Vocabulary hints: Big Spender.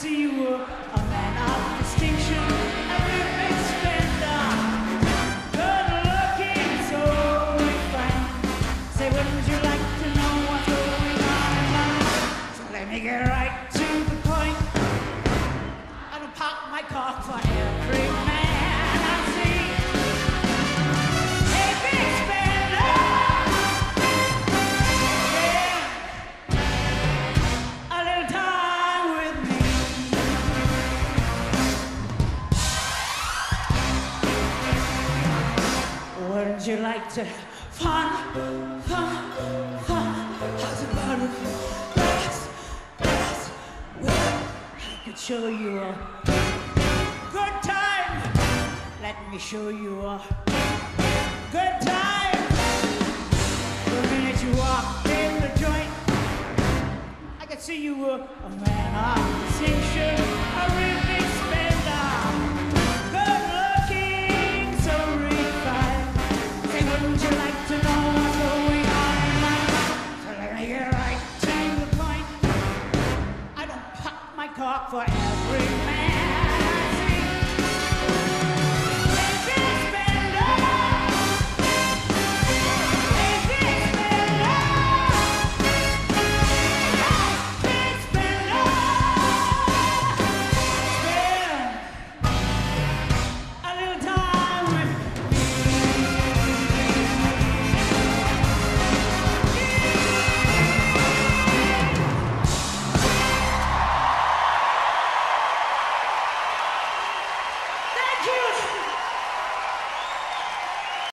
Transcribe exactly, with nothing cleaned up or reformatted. see you were a man of distinction and a big spender, good looking, so refined. Say, when would you like to know what's going on in life? So let me get right to the point. I don't park my car for every man I see. Hey, big spender, yeah, a little time with me. Wouldn't you like to have fun, fun, fun? How's about if you dance, dance? Well, I could show you a good time. Let me show you a good time. The minute you walked in the joint, I could see you were a man of distinction, a real big spender, good looking, so refined. Say, wouldn't you like to know what's going on in life? So let me get right to the point. I don't pop my cork for every man.